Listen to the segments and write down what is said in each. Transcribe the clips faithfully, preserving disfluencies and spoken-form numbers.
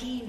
team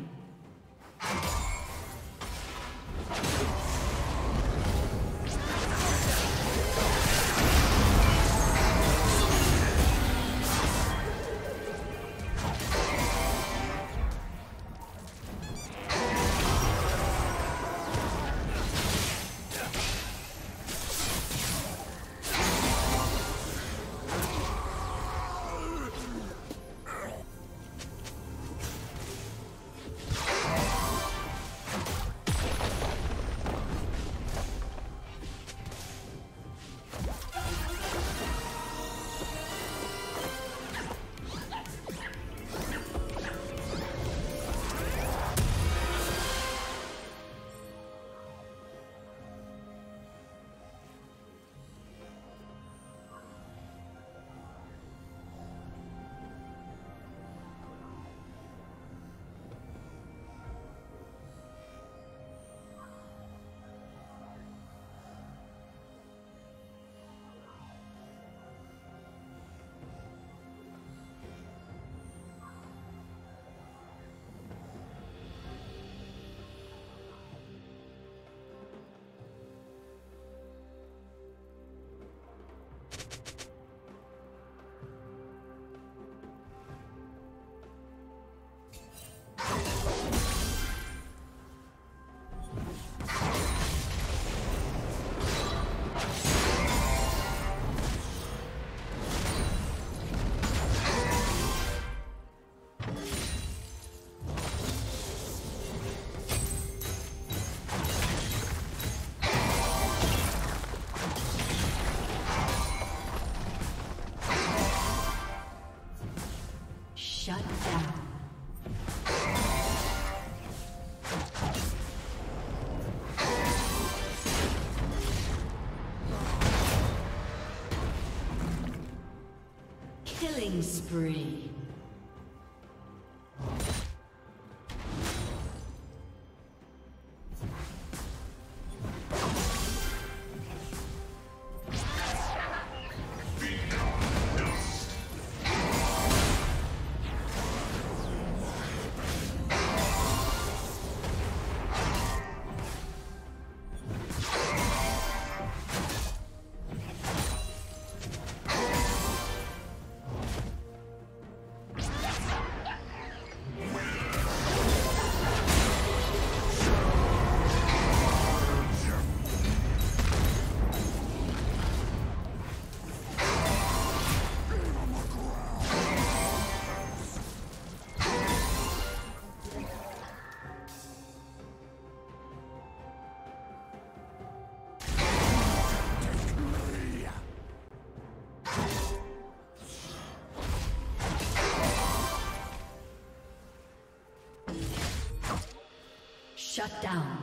Killing spree. Shut down.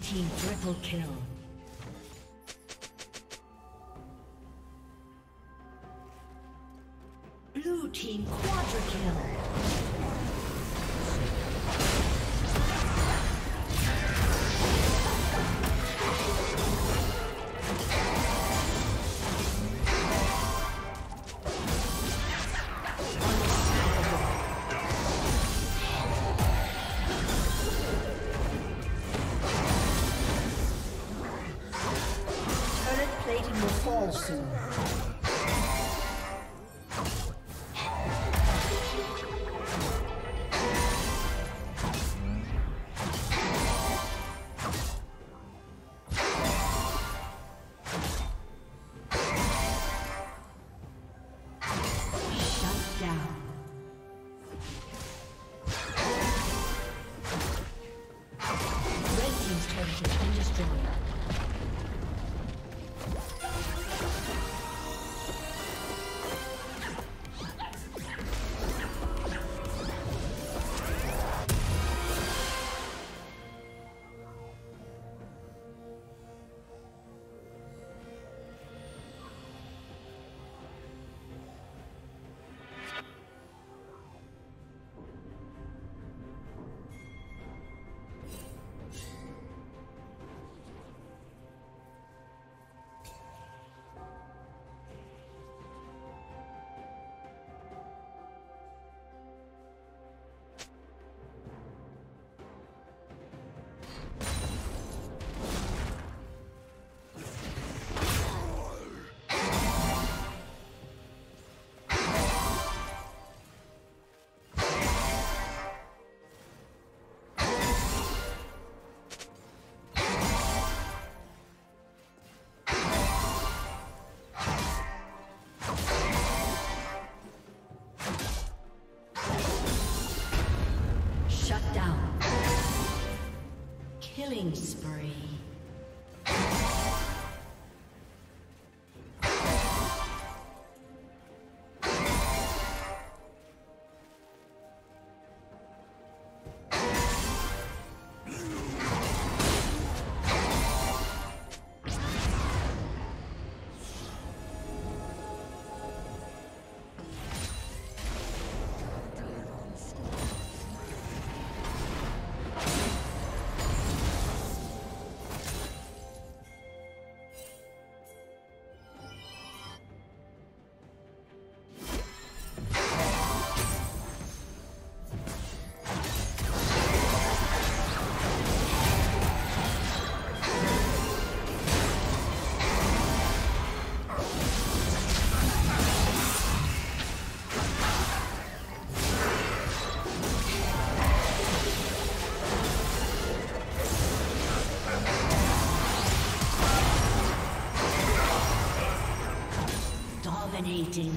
Red team triple kill. Blue team quadra kill. Killing spree. Dominating.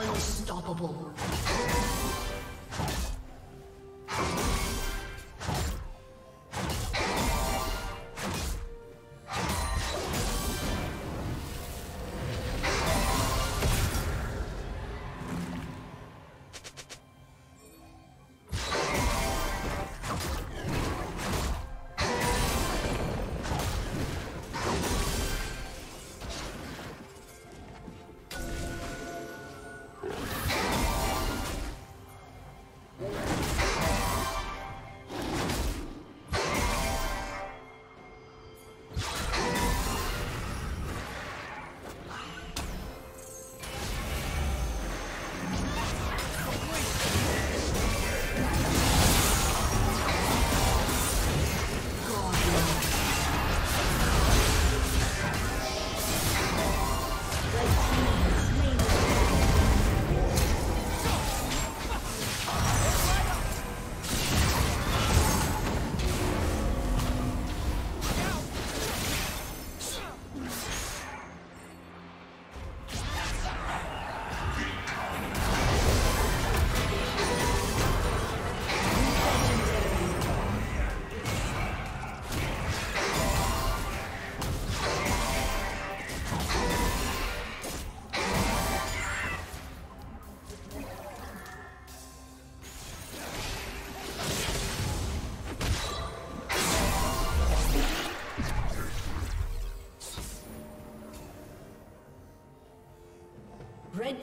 Unstoppable. Red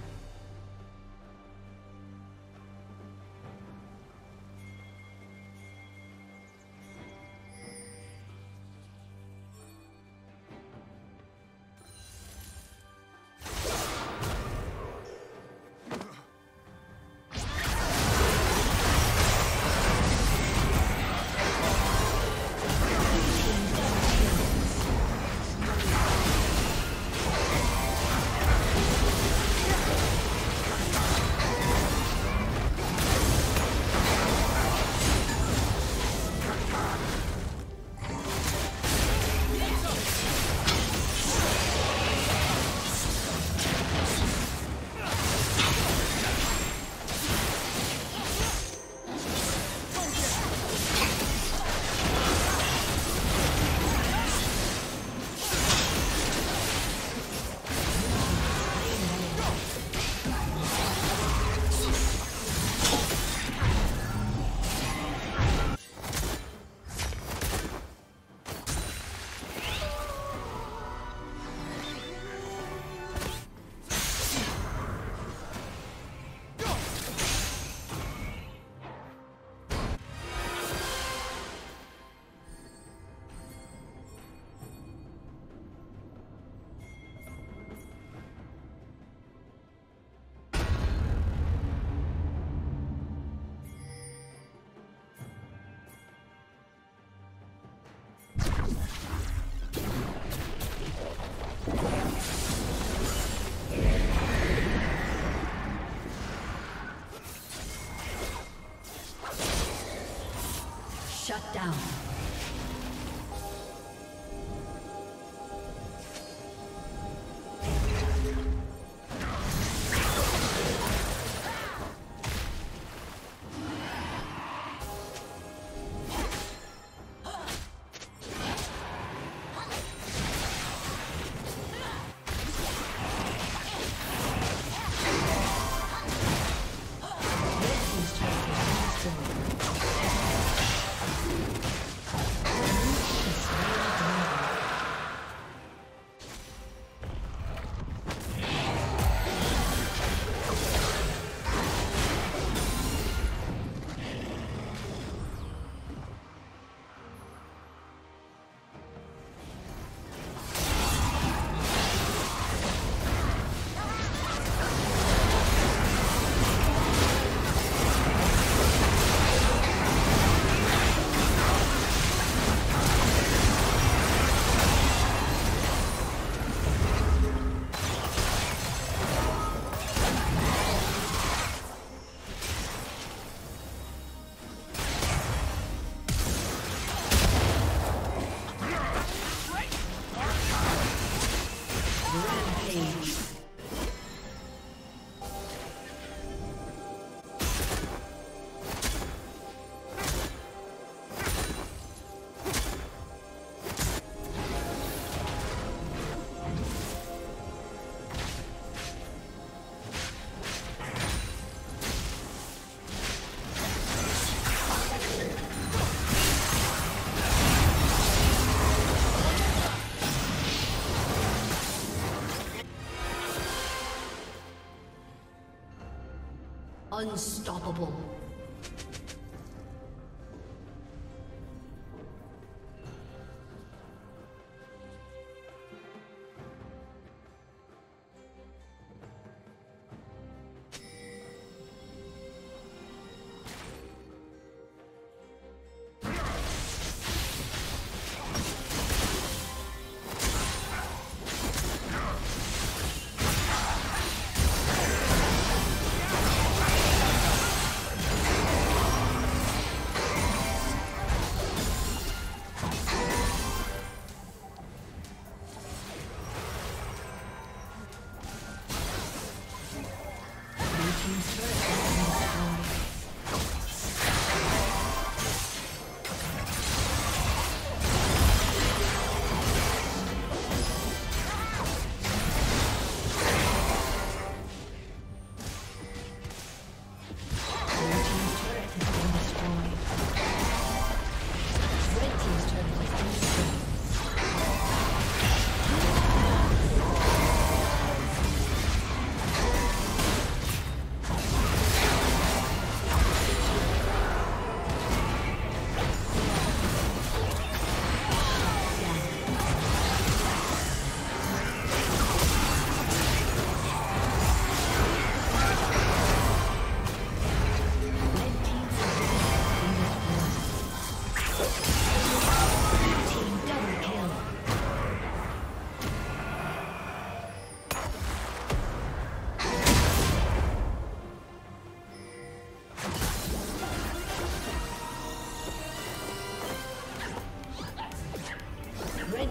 Unstoppable.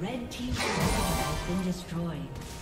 Red Team's turret has been destroyed.